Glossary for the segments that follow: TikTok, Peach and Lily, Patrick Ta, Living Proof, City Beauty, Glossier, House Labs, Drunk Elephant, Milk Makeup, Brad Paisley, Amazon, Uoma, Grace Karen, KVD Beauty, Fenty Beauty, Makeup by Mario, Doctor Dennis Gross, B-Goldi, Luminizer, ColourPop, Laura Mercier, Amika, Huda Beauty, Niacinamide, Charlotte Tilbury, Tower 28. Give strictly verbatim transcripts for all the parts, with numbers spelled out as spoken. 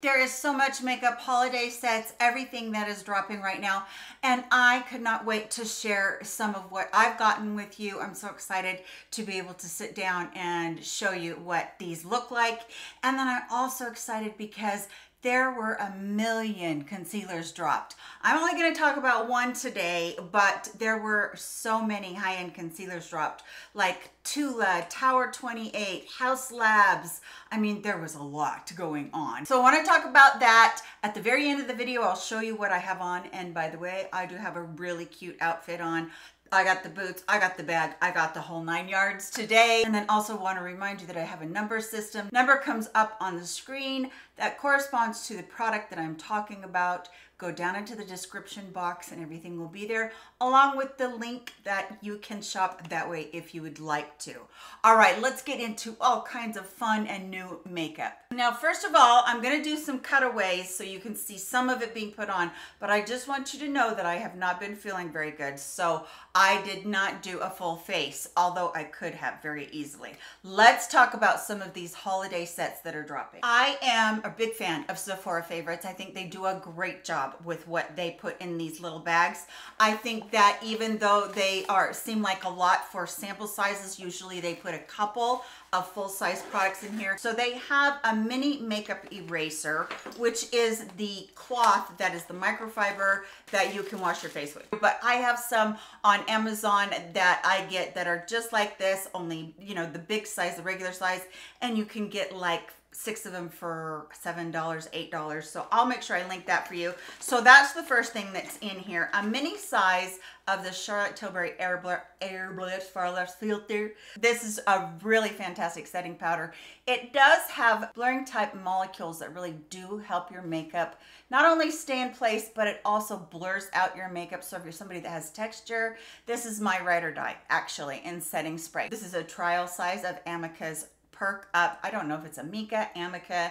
There is so much makeup, holiday sets, everything that is dropping right now. And I could not wait to share some of what I've gotten with you. I'm so excited to be able to sit down and show you what these look like. And then I'm also excited because there were a million concealers dropped. I'm only going to talk about one today, but there were so many high-end concealers dropped, like Tula, Tower twenty-eight, House Labs. I mean, there was a lot going on. So I want to talk about that at the very end of the video. I'll show you what I have on. And by the way, I do have a really cute outfit on. I got the boots, I got the bag, I got the whole nine yards today. And then also want to remind you that I have a number system. Number comes up on the screen that corresponds to the product that I'm talking about. Go down into the description box and everything will be there, along with the link that you can shop that way if you would like to. All right, let's get into all kinds of fun and new makeup. Now, first of all, I'm gonna do some cutaways so you can see some of it being put on, but I just want you to know that I have not been feeling very good, so I did not do a full face, although I could have very easily. Let's talk about some of these holiday sets that are dropping. I am a big fan of Sephora favorites. I think they do a great job with what they put in these little bags. I think that even though they are seem like a lot for sample sizes, usually they put a couple of full-size products in here. So they have a mini makeup eraser, which is the cloth that is the microfiber that you can wash your face with. But I have some on Amazon that I get that are just like this, only, you know, the big size, the regular size, and you can get like six of them for seven dollars, eight dollars. So I'll make sure I link that for you. So that's the first thing that's in here. A mini size of the Charlotte Tilbury Airbrush Fireless Filter. This is a really fantastic setting powder. It does have blurring type molecules that really do help your makeup not only stay in place, but it also blurs out your makeup. So if you're somebody that has texture, this is my ride or die actually in setting spray. This is a trial size of Amika's Perk Up. I don't know if it's Amika, Amika.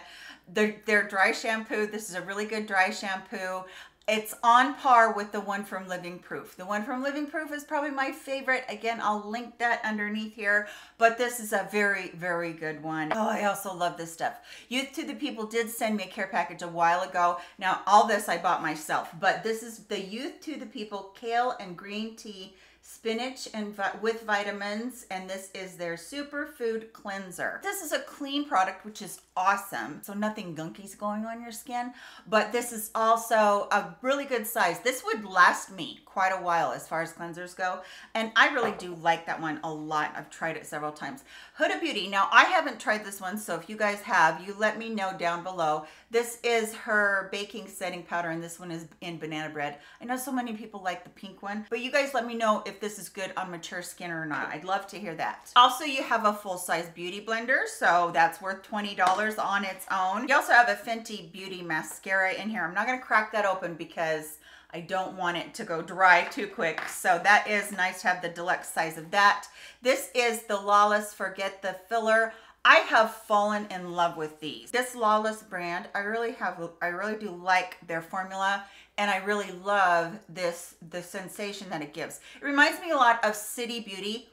Their, their dry shampoo. This is a really good dry shampoo. It's on par with the one from Living Proof. The one from Living Proof is probably my favorite. Again, I'll link that underneath here, but this is a very, very good one. Oh, I also love this stuff. Youth to the People did send me a care package a while ago. Now, all this I bought myself, but this is the Youth to the People Kale and Green Tea Spinach and vi with vitamins, and this is their superfood cleanser. This is a clean product, which is awesome. So nothing gunky's going on your skin, but this is also a really good size. This would last me quite a while as far as cleansers go, and I really do like that one a lot. I've tried it several times. Huda Beauty. Now, I haven't tried this one, so if you guys have, you let me know down below. This is her baking setting powder, and this one is in banana bread. I know so many people like the pink one, but you guys let me know if this is good on mature skin or not. I'd love to hear that. Also, you have a full-size beauty blender, so that's worth twenty dollars on its own. You also have a Fenty Beauty mascara in here. I'm not gonna crack that open because I don't want it to go dry too quick. So that is nice to have the deluxe size of that. This is the Lawless Forget the Filler. I have fallen in love with these. This Lawless brand, I really have, I really do like their formula, and I really love this, the sensation that it gives. It reminds me a lot of City Beauty.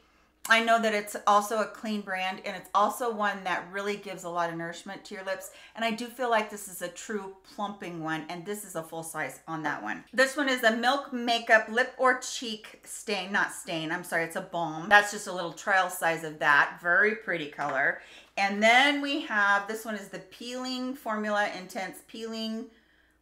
I know that it's also a clean brand, and it's also one that really gives a lot of nourishment to your lips. And I do feel like this is a true plumping one, and this is a full size on that one. This one is a Milk Makeup Lip or Cheek Stain, not stain, I'm sorry, it's a balm. That's just a little trial size of that, very pretty color. And then we have, this one is the Peeling Formula Intense Peeling,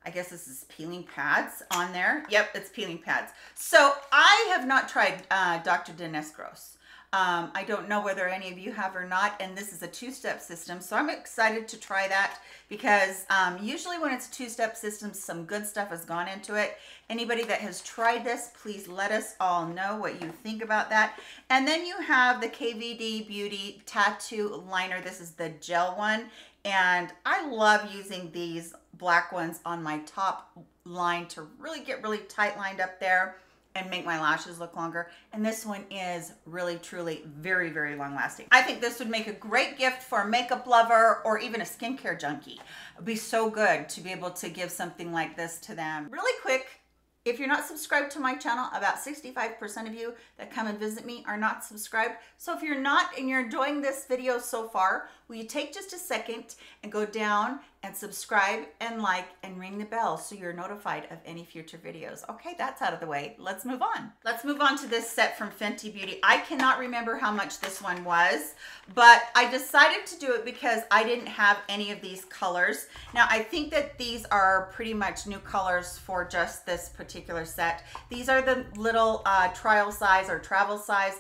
I guess this is peeling pads on there. Yep, it's peeling pads. So I have not tried uh, Doctor Dennis Gross. Um, I don't know whether any of you have or not, and this is a two-step system, so I'm excited to try that because um, usually when it's a two-step system, some good stuff has gone into it. Anybody that has tried this, please let us all know what you think about that. And then you have the K V D Beauty Tattoo Liner. This is the gel one, and I love using these black ones on my top line to really get really tight lined up there and make my lashes look longer. And this one is really, truly very, very long lasting. I think this would make a great gift for a makeup lover or even a skincare junkie. It'd be so good to be able to give something like this to them. Really quick, if you're not subscribed to my channel, about sixty-five percent of you that come and visit me are not subscribed. So if you're not and you're enjoying this video so far, will you take just a second and go down and subscribe and like and ring the bell so you're notified of any future videos. Okay, that's out of the way. Let's move on. Let's move on to this set from Fenty Beauty. I cannot remember how much this one was, but I decided to do it because I didn't have any of these colors. Now, I think that these are pretty much new colors for just this particular set. These are the little uh, trial size or travel size.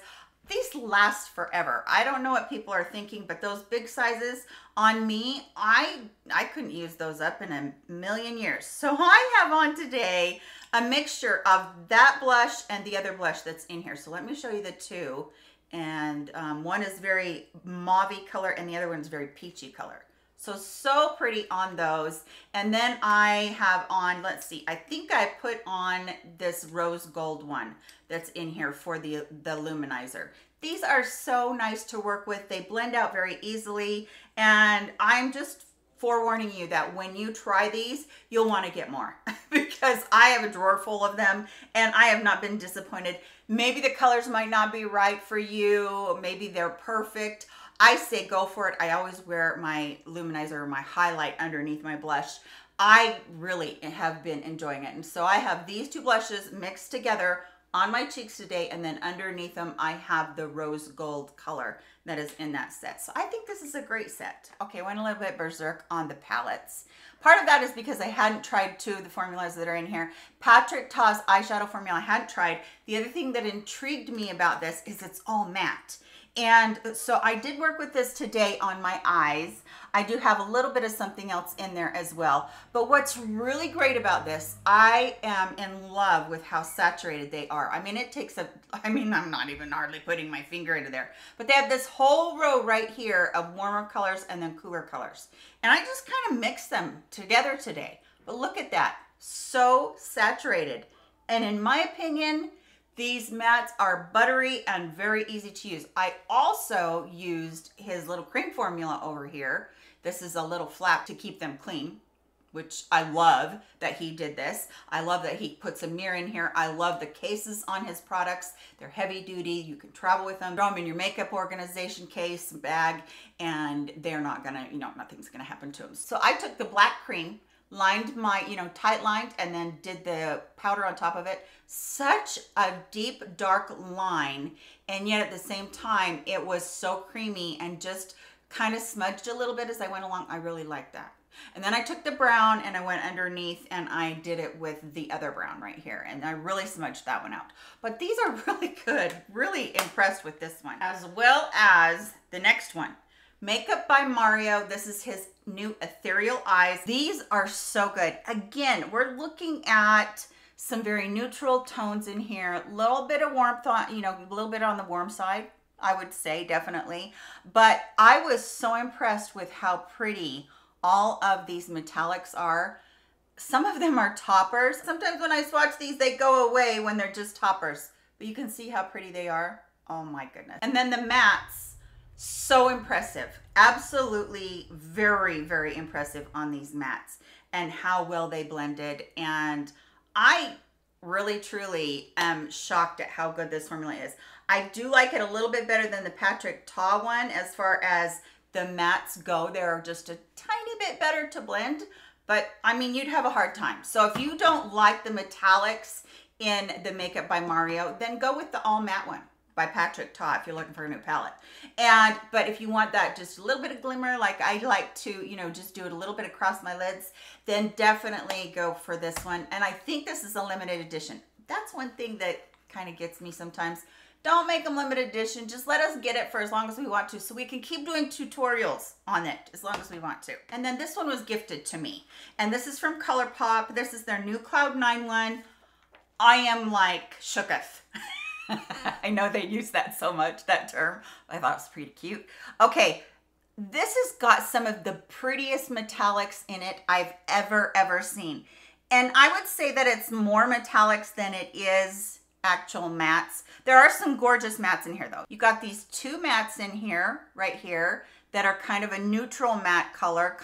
These last forever. I don't know what people are thinking, but those big sizes on me, I, I couldn't use those up in a million years. So I have on today a mixture of that blush and the other blush that's in here. So let me show you the two. And um, one is very mauvey color and the other one's very peachy color. So, so pretty on those. And then I have on, let's see, I think I put on this rose gold one that's in here for the, the luminizer. These are so nice to work with. They blend out very easily. And I'm just forewarning you that when you try these, you'll want to get more because I have a drawer full of them and I have not been disappointed. Maybe the colors might not be right for you. Maybe they're perfect. I say go for it. I always wear my luminizer or my highlight underneath my blush. I really have been enjoying it. And so I have these two blushes mixed together on my cheeks today, and then underneath them I have the rose gold color that is in that set. So I think this is a great set. Okay, I went a little bit berserk on the palettes. Part of that is because I hadn't tried two of the formulas that are in here. Patrick Ta's eyeshadow formula I hadn't tried. The other thing that intrigued me about this is it's all matte. And so I did work with this today on my eyes. I do have a little bit of something else in there as well. But what's really great about this, I am in love with how saturated they are. I mean, it takes a, I mean, I'm not even hardly putting my finger into there. But they have this whole row right here of warmer colors and then cooler colors. And I just kind of mixed them together today. But look at that, so saturated. And in my opinion, these mattes are buttery and very easy to use. I also used his little cream formula over here. This is a little flap to keep them clean, which I love that he did this. I love that he puts a mirror in here. I love the cases on his products. They're heavy duty. You can travel with them, throw them in your makeup organization case, bag, and they're not gonna, you know, nothing's gonna happen to them. So I took the black cream, lined my, you know, tight lined, and then did the powder on top of it. Such a deep, dark line. And yet at the same time, it was so creamy and just kind of smudged a little bit as I went along. I really liked that. And then I took the brown and I went underneath and I did it with the other brown right here. And I really smudged that one out. But these are really good. Really impressed with this one, as well as the next one. Makeup by Mario. This is his new Ethereal Eyes. These are so good. Again, we're looking at some very neutral tones in here. A little bit of warmth on, you know, a little bit on the warm side, I would say, definitely. But I was so impressed with how pretty all of these metallics are. Some of them are toppers. Sometimes when I swatch these, they go away when they're just toppers. But you can see how pretty they are. Oh my goodness. And then the mattes. So impressive. Absolutely very, very impressive on these mattes and how well they blended. And I really, truly am shocked at how good this formula is. I do like it a little bit better than the Patrick Ta one as far as the mattes go. They're just a tiny bit better to blend, but I mean, you'd have a hard time. So if you don't like the metallics in the Makeup by Mario, then go with the all matte one by Patrick Ta if you're looking for a new palette. And but if you want that just a little bit of glimmer, like I like to, you know, just do it a little bit across my lids, then definitely go for this one. And I think this is a limited edition. That's one thing that kind of gets me sometimes. Don't make them limited edition. Just let us get it for as long as we want to so we can keep doing tutorials on it as long as we want to. And then this one was gifted to me. And this is from ColourPop. This is their new Cloud nine one. I am like shooketh. I know they use that so much, that term. I thought it was pretty cute. Okay, this has got some of the prettiest metallics in it I've ever, ever seen. And I would say that it's more metallics than it is actual mattes. There are some gorgeous mattes in here though. You got these two mattes in here, right here, that are kind of a neutral matte color,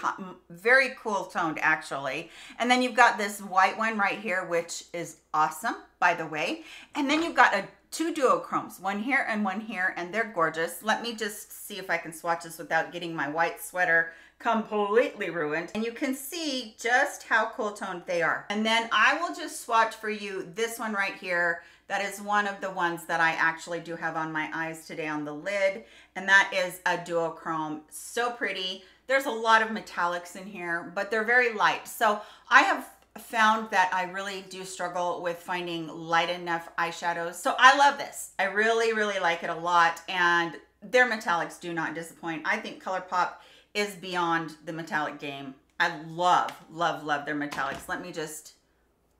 very cool toned actually. And then you've got this white one right here, which is awesome, by the way. And then you've got a two duochromes, one here and one here, and they're gorgeous. Let me just see if I can swatch this without getting my white sweater completely ruined. And you can see just how cool toned they are. And then I will just swatch for you this one right here. That is one of the ones that I actually do have on my eyes today on the lid. And that is a duochrome. So pretty. There's a lot of metallics in here, but they're very light. So I have found that I really do struggle with finding light enough eyeshadows. So I love this. I really, really like it a lot. And their metallics do not disappoint. I think ColourPop is beyond the metallic game. I love, love, love their metallics. Let me just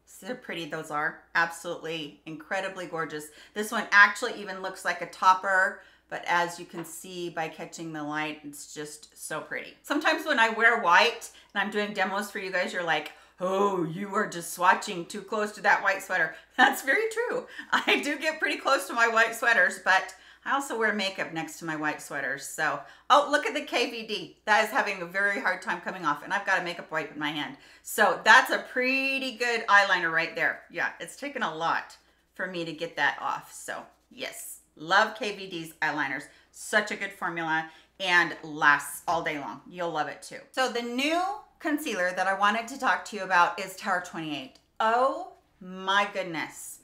see how pretty those are. Absolutely incredibly gorgeous. This one actually even looks like a topper, but as you can see by catching the light, it's just so pretty. Sometimes when I wear white and I'm doing demos for you guys, you're like, oh, you are just swatching too close to that white sweater. That's very true. I do get pretty close to my white sweaters, but I also wear makeup next to my white sweaters. So, oh, look at the K V D. That is having a very hard time coming off, and I've got a makeup wipe in my hand. So that's a pretty good eyeliner right there. Yeah, it's taken a lot for me to get that off. So yes, love K V D's eyeliners. Such a good formula and lasts all day long. You'll love it too. So the new concealer that I wanted to talk to you about is Tower twenty-eight. Oh my goodness.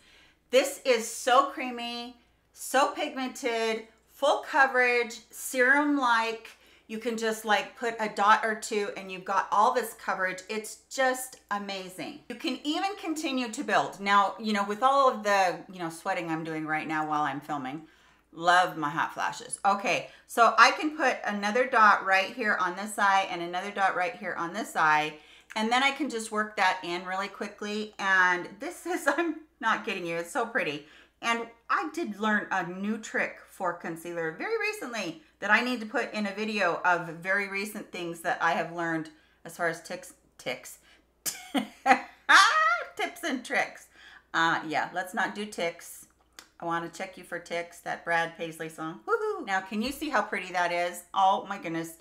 This is so creamy. So pigmented, full coverage, serum-like. You can just like put a dot or two and you've got all this coverage. It's just amazing. You can even continue to build. Now, you know, with all of the, you know, sweating I'm doing right now while I'm filming, love my hot flashes. Okay, so I can put another dot right here on this eye and another dot right here on this eye. And then I can just work that in really quickly. And this is, I'm not kidding you, it's so pretty. And I did learn a new trick for concealer very recently that I need to put in a video of very recent things that I have learned as far as tics, tics, tips and tricks. Uh, yeah, let's not do tics. I want to check you for tics, that Brad Paisley song. Woohoo! Now, can you see how pretty that is? Oh my goodness.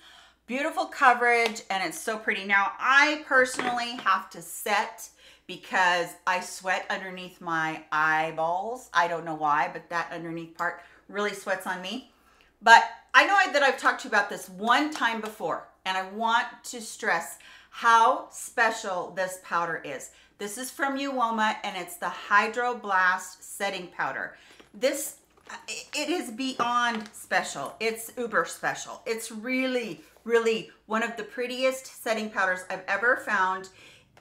Beautiful coverage, and it's so pretty. Now, I personally have to set because I sweat underneath my eyeballs. I don't know why, but that underneath part really sweats on me. But I know that I've talked to you about this one time before, and I want to stress how special this powder is. This is from Uoma, and it's the Hydro Blast Setting Powder. This, it is beyond special. It's uber special. It's really, really one of the prettiest setting powders I've ever found.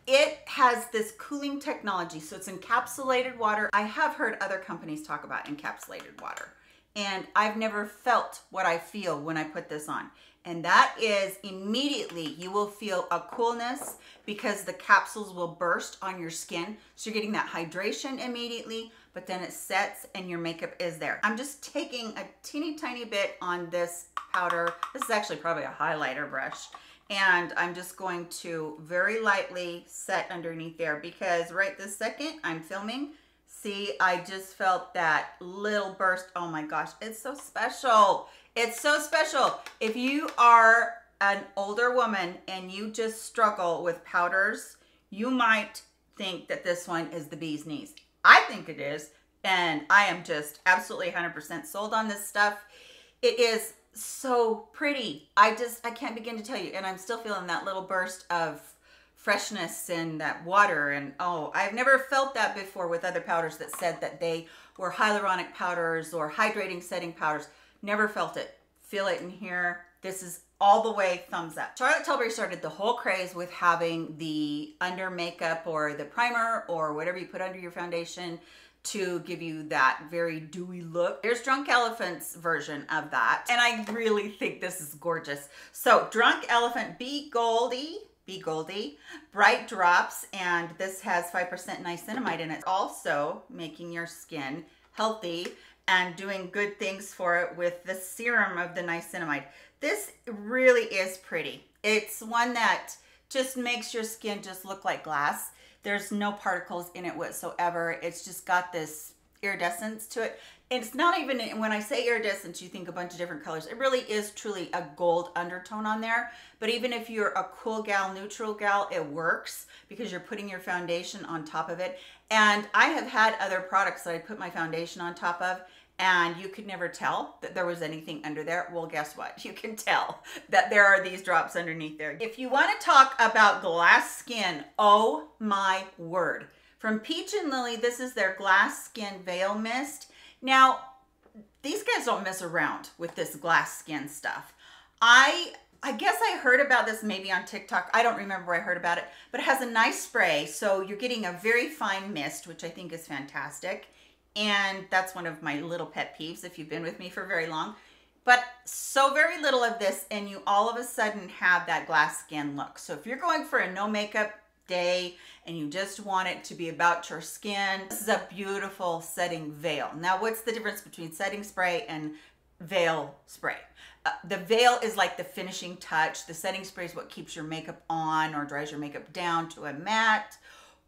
It has this cooling technology, so it's encapsulated water. I have heard other companies talk about encapsulated water, and I've never felt what I feel when I put this on. And that is immediately you will feel a coolness because the capsules will burst on your skin. So you're getting that hydration immediately, but then it sets and your makeup is there. I'm just taking a teeny tiny bit on this powder. This is actually probably a highlighter brush. And I'm just going to very lightly set underneath there because right this second I'm filming. See, I just felt that little burst. Oh my gosh, it's so special. It's so special. If you are an older woman and you just struggle with powders, you might think that this one is the bee's knees. I think it is. And I am just absolutely one hundred percent sold on this stuff. It is so pretty. I just, I can't begin to tell you. And I'm still feeling that little burst of freshness and that water. And oh, I've never felt that before with other powders that said that they were hyaluronic powders or hydrating setting powders. Never felt it. Feel it in here. This is all the way thumbs up. Charlotte Tilbury started the whole craze with having the under makeup or the primer or whatever you put under your foundation to give you that very dewy look. Here's Drunk Elephant's version of that. And I really think this is gorgeous. So Drunk Elephant Be Goldie, Be Goldie, Bright Drops. And this has five percent niacinamide in it. Also making your skin healthy and doing good things for it with the serum of the niacinamide. This really is pretty. It's one that just makes your skin just look like glass. There's no particles in it whatsoever. It's just got this iridescence to it. And it's not even, when I say iridescence, you think a bunch of different colors. It really is truly a gold undertone on there. But even if you're a cool gal, neutral gal, it works because you're putting your foundation on top of it. And I have had other products that I put my foundation on top of, and you could never tell that there was anything under there. Well, guess what? You can tell that there are these drops underneath there. If you want to talk about glass skin, oh my word. From Peach and Lily, this is their Glass Skin Veil Mist. Now, these guys don't mess around with this glass skin stuff. I I guess I heard about this maybe on TikTok. I don't remember where I heard about it, but it has a nice spray. So you're getting a very fine mist, which I think is fantastic. And that's one of my little pet peeves if you've been with me for very long. But so very little of this, and you all of a sudden have that glass skin look. So if you're going for a no makeup day and you just want it to be about your skin, this is a beautiful setting veil. Now, what's the difference between setting spray and veil spray? Uh, the veil is like the finishing touch. The setting spray is what keeps your makeup on or dries your makeup down to a matte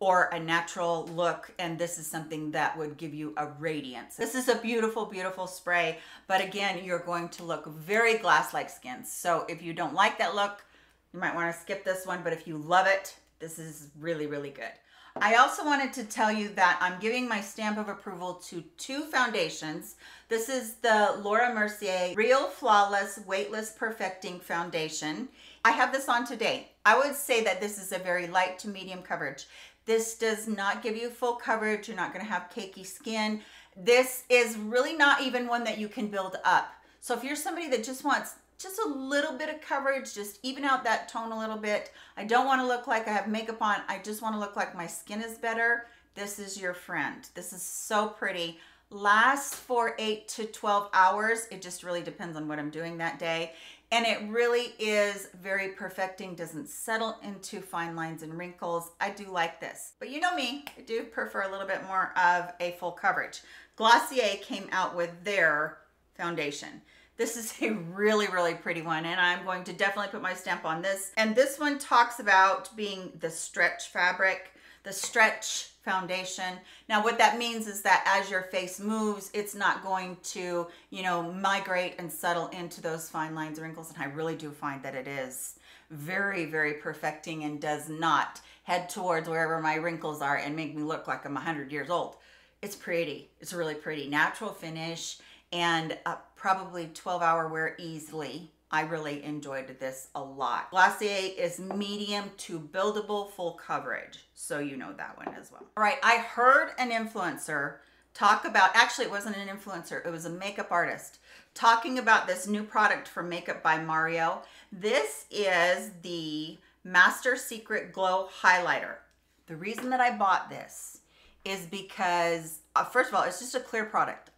or a natural look, and this is something that would give you a radiance. This is a beautiful, beautiful spray, but again, you're going to look very glass-like skin. So if you don't like that look, you might want to skip this one, but if you love it, this is really, really good. I also wanted to tell you that I'm giving my stamp of approval to two foundations. This is the Laura Mercier Real Flawless Weightless Perfecting Foundation. I have this on today. I would say that this is a very light to medium coverage. This does not give you full coverage. You're not gonna have cakey skin. This is really not even one that you can build up. So if you're somebody that just wants just a little bit of coverage, just even out that tone a little bit, I don't wanna look like I have makeup on. I just wanna look like my skin is better. This is your friend. This is so pretty. Lasts for eight to twelve hours. It just really depends on what I'm doing that day. And it really is very perfecting, doesn't settle into fine lines and wrinkles. I do like this, but you know me, I do prefer a little bit more of a full coverage. Glossier came out with their foundation. This is a really, really pretty one, and I'm going to definitely put my stamp on this. And this one talks about being the stretch fabric, the stretch foundation. Now, what that means is that as your face moves, it's not going to, you know, migrate and settle into those fine lines and wrinkles. And I really do find that it is very, very perfecting and does not head towards wherever my wrinkles are and make me look like I'm one hundred years old. It's pretty. It's really pretty. Natural finish and uh, probably twelve hour wear easily. I really enjoyed this a lot. Glossier is medium to buildable full coverage. So you know that one as well. All right, I heard an influencer talk about, actually it wasn't an influencer, it was a makeup artist, talking about this new product from Makeup by Mario. This is the Master Secret Glow Highlighter. The reason that I bought this is because, uh, first of all, it's just a clear product.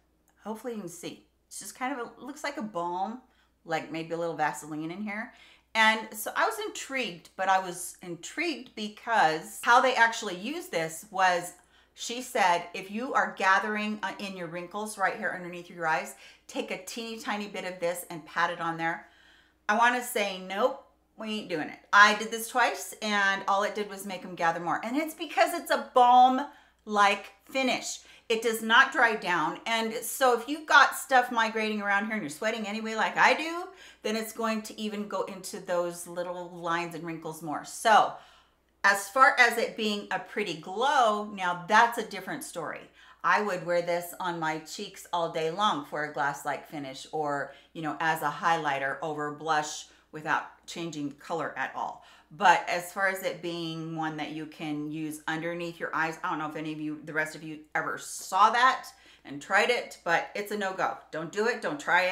Hopefully you can see. It's just kind of, a, looks like a balm, like maybe a little Vaseline in here. And so I was intrigued, but I was intrigued because how they actually use this was, she said, if you are gathering in your wrinkles right here underneath your eyes, take a teeny tiny bit of this and pat it on there. I wanna say, nope, we ain't doing it. I did this twice and all it did was make them gather more. And it's because it's a balm-like finish. It does not dry down. And so if you've got stuff migrating around here and you're sweating anyway, like I do, then it's going to even go into those little lines and wrinkles more. So as far as it being a pretty glow, now that's a different story. I would wear this on my cheeks all day long for a glass-like finish or, you know, as a highlighter over blush without changing color at all. But as far as it being one that you can use underneath your eyes, I don't know if any of you, the rest of you ever saw that and tried it, but it's a no-go. Don't do it, don't try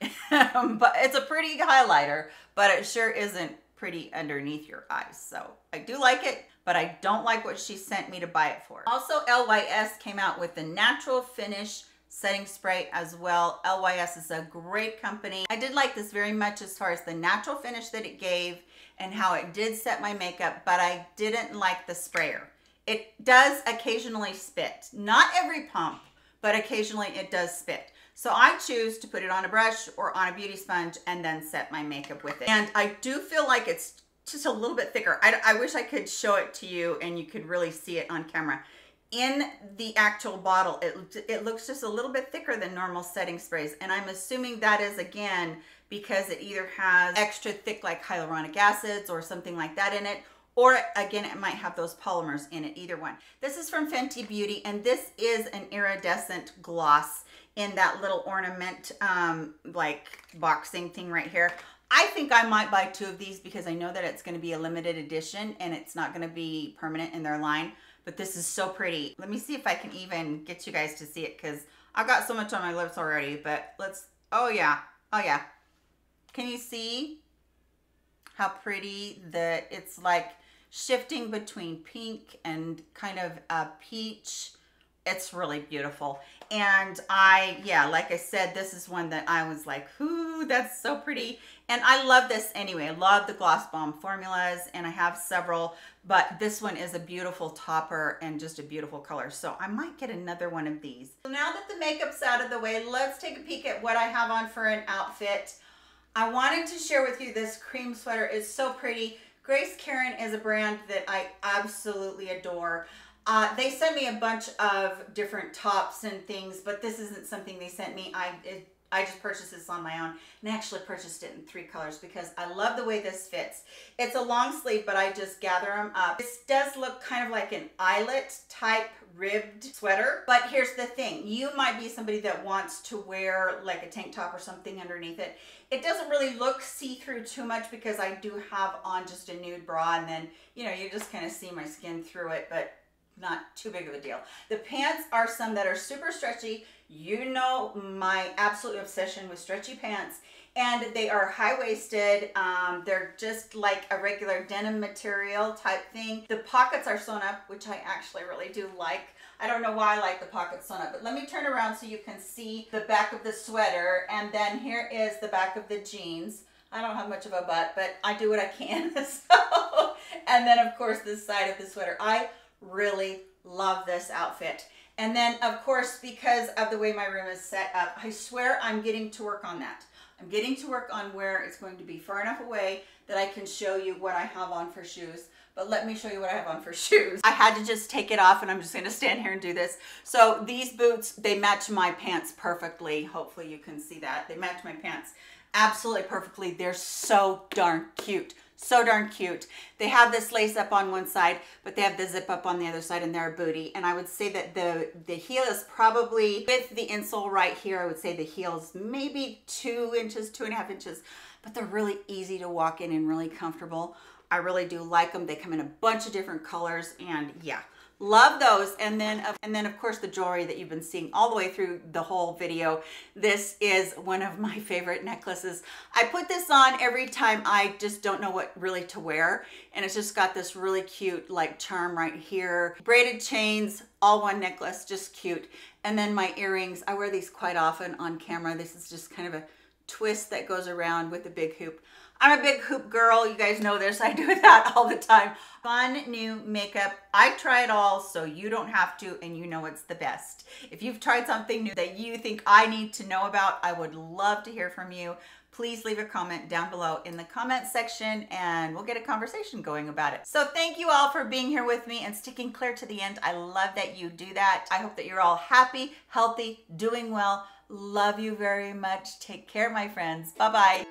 it. But it's a pretty highlighter, but it sure isn't pretty underneath your eyes. So I do like it, but I don't like what she sent me to buy it for. Also, L Y S came out with the Natural Finish Setting Spray as well. L Y S is a great company. I did like this very much as far as the natural finish that it gave and how it did set my makeup, but I didn't like the sprayer. It does occasionally spit. Not every pump, but occasionally it does spit. So I choose to put it on a brush or on a beauty sponge and then set my makeup with it. And I do feel like it's just a little bit thicker. I, I wish I could show it to you and you could really see it on camera. in the actual bottle, it, it looks just a little bit thicker than normal setting sprays. And I'm assuming that is, again, because it either has extra thick like hyaluronic acids or something like that in it, or again, it might have those polymers in it, either one. This is from Fenty Beauty, and this is an iridescent gloss in that little ornament, um, like boxing thing right here. I think I might buy two of these because I know that it's gonna be a limited edition and it's not gonna be permanent in their line, but this is so pretty. Let me see if I can even get you guys to see it because I've got so much on my lips already, but let's, oh yeah, oh yeah. Can you see how pretty the, it's like shifting between pink and kind of a peach. It's really beautiful. And I, yeah, like I said, this is one that I was like, ooh, that's so pretty. And I love this anyway. I love the Gloss Bomb formulas and I have several, but this one is a beautiful topper and just a beautiful color. So I might get another one of these. So now that the makeup's out of the way, let's take a peek at what I have on for an outfit. I wanted to share with you this cream sweater. It's so pretty. Grace Karen is a brand that I absolutely adore. Uh, they sent me a bunch of different tops and things, but this isn't something they sent me. I it, I just purchased this on my own, and actually purchased it in three colors because I love the way this fits. It's a long sleeve, but I just gather them up. This does look kind of like an eyelet type ribbed sweater, but here's the thing. You might be somebody that wants to wear like a tank top or something underneath it. It doesn't really look see-through too much because I do have on just a nude bra, and then, you know, you just kind of see my skin through it, but not too big of a deal. The pants are some that are super stretchy. You know my absolute obsession with stretchy pants, and they are high-waisted. Um, they're just like a regular denim material type thing. The pockets are sewn up, which I actually really do like. I don't know why I like the pockets sewn up, but let me turn around so you can see the back of the sweater, and then here is the back of the jeans. I don't have much of a butt, but I do what I can. So, and then of course this side of the sweater. I really love this outfit. And then of course, because of the way my room is set up, I swear I'm getting to work on that. I'm getting to work on where it's going to be far enough away that I can show you what I have on for shoes. But let me show you what I have on for shoes. I had to just take it off, and I'm just gonna stand here and do this. So these boots, they match my pants perfectly. Hopefully you can see that. They match my pants absolutely perfectly. They're so darn cute. So darn cute. They have this lace up on one side, but they have the zip up on the other side, and they're a booty. And I would say that the, the heel is probably with the insole right here. I would say the heel's maybe two inches, two and a half inches, but they're really easy to walk in and really comfortable. I really do like them. They come in a bunch of different colors, and yeah, love those. And then, and then of course the jewelry that you've been seeing all the way through the whole video. This is one of my favorite necklaces. I put this on every time I just don't know what really to wear. And it's just got this really cute like charm right here. Braided chains, all one necklace, just cute. And then my earrings, I wear these quite often on camera. This is just kind of a twist that goes around with a big hoop. I'm a big hoop girl. You guys know this. I do that all the time. Fun new makeup. I try it all, so you don't have to, and you know it's the best. If you've tried something new that you think I need to know about, I would love to hear from you. Please leave a comment down below in the comment section, and we'll get a conversation going about it. So thank you all for being here with me and sticking clear to the end. I love that you do that. I hope that you're all happy, healthy, doing well. Love you very much. Take care, my friends. Bye-bye.